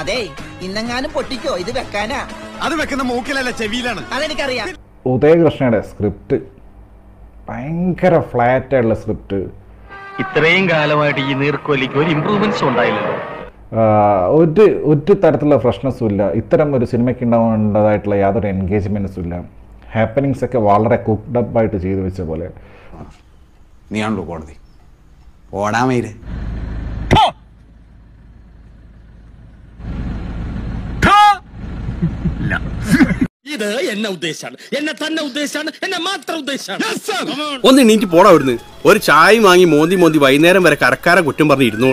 അതെ ഇന്നെങ്ങാനും പൊട്ടിക്കോ ഇത് വെക്കാനാ, അത് വെക്കുന്ന മൂക്കിലല്ല ചെവിയിലാണ്, അതെനിക്കറിയാം. ഉദയകൃഷ്ണയുടെ സ്ക്രിപ്റ്റ് ഭയങ്കര ഫ്ലാറ്റ് ആയിട്ടുള്ള സ്ക്രിപ്റ്റ്. ഇത്രയും കാലമായിട്ട് ഈ നീർക്കോലിക്ക് ഒരു ഇംപ്രൂവ്മെന്റ്സ് ഉണ്ടായില്ലല്ലോ, ഒരു തരത്തിലുള്ള ഫ്രഷ്നെസ്സും ഇല്ല, ഇത്തരം ഒരു സിനിമയ്ക്ക് ഉണ്ടാവേണ്ടതായിട്ടുള്ള യാതൊരു എൻഗേജ്മെന്റ്സും ഇല്ല, ഹാപ്പനിങ്സ് ഒക്കെ വളരെ കുക്ക്ഡ് അപ്പ് ആയിട്ട് ചെയ്തു വെച്ച പോലെ. നീയാണല്ലോ കോടതി ഓടാമയില് ഇത് എന്നെ ഉദ്ദേശാണ്, എന്നെ തന്നെ ഉദ്ദേശാണ്, എന്നെ മാത്രം ഉദ്ദേശാണ്. ഒന്ന് എണീറ്റ് പോടാ അവിടുന്ന്, ഒരു ചായ വാങ്ങി മോന്തി മോന്തി വൈകുന്നേരം വരെ കരക്കാരെ കുറ്റം പറഞ്ഞിരുന്നു.